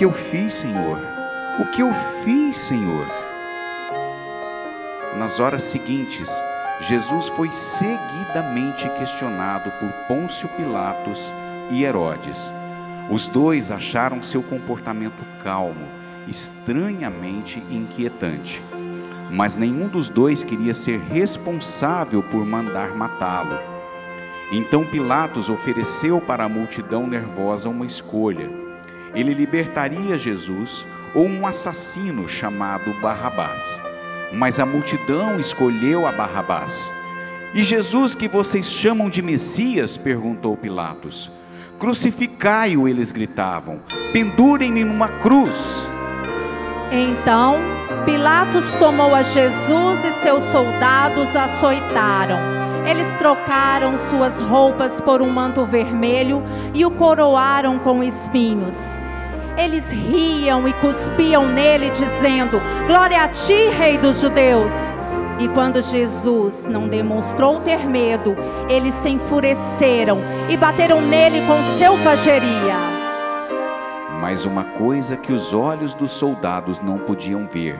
que eu fiz, Senhor? O que eu fiz, Senhor? Nas horas seguintes, Jesus foi seguidamente questionado por Pôncio Pilatos e Herodes. Os dois acharam seu comportamento calmo, estranhamente inquietante. Mas nenhum dos dois queria ser responsável por mandar matá-lo. Então Pilatos ofereceu para a multidão nervosa uma escolha. Ele libertaria Jesus ou um assassino chamado Barrabás. Mas a multidão escolheu a Barrabás. E Jesus, que vocês chamam de Messias? Perguntou Pilatos. Crucificai-o, eles gritavam. Pendurem-me numa cruz. Então Pilatos tomou a Jesus e seus soldados açoitaram. Eles trocaram suas roupas por um manto vermelho e o coroaram com espinhos. Eles riam e cuspiam nele, dizendo: Glória a ti, Rei dos Judeus! E quando Jesus não demonstrou ter medo, eles se enfureceram e bateram nele com selvageria. Mas uma coisa que os olhos dos soldados não podiam ver,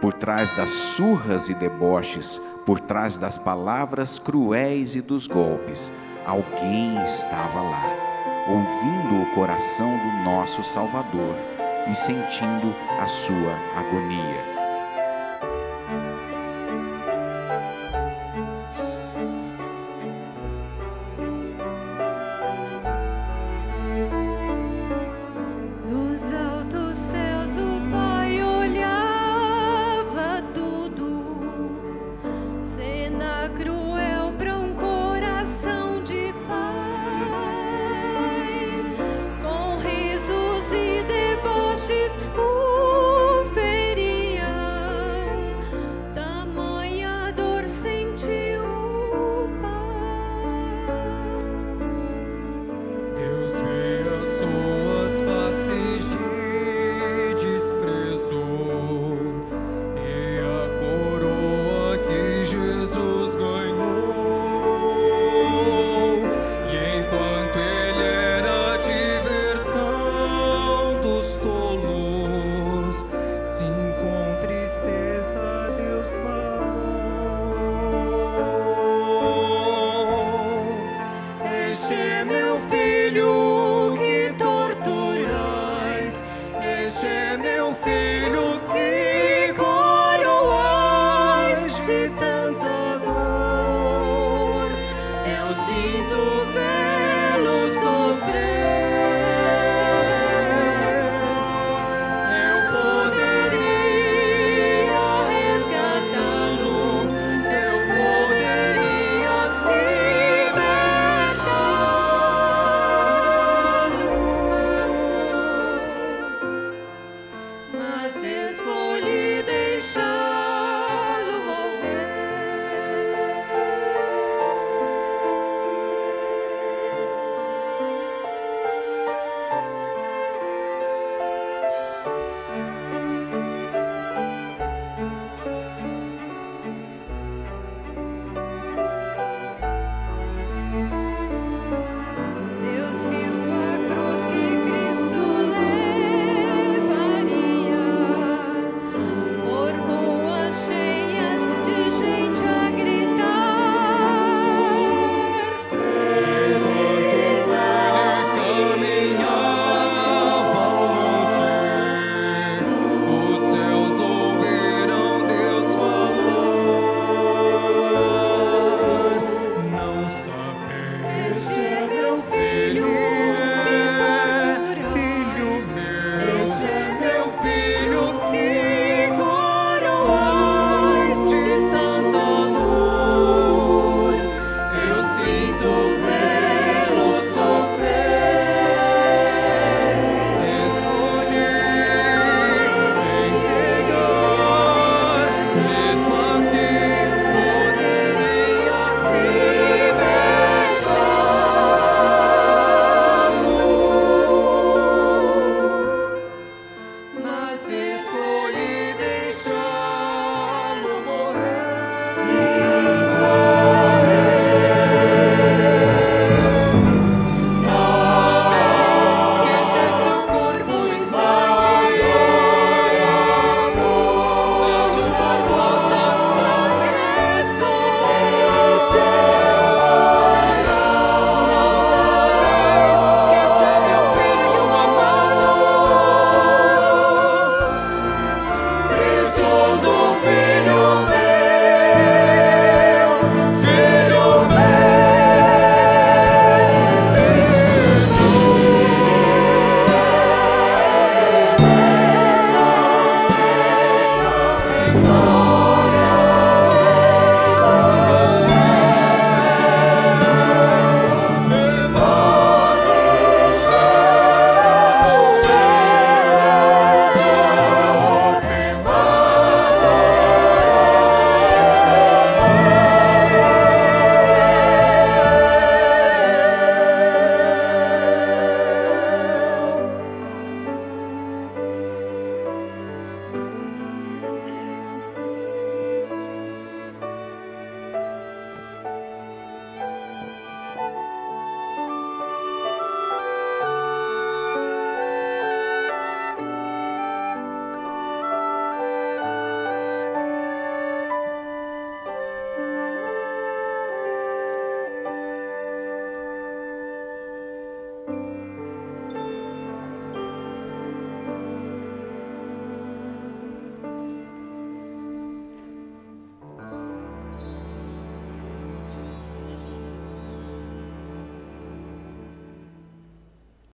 por trás das surras e deboches, por trás das palavras cruéis e dos golpes, alguém estava lá, ouvindo o coração do nosso Salvador e sentindo a sua agonia. Deus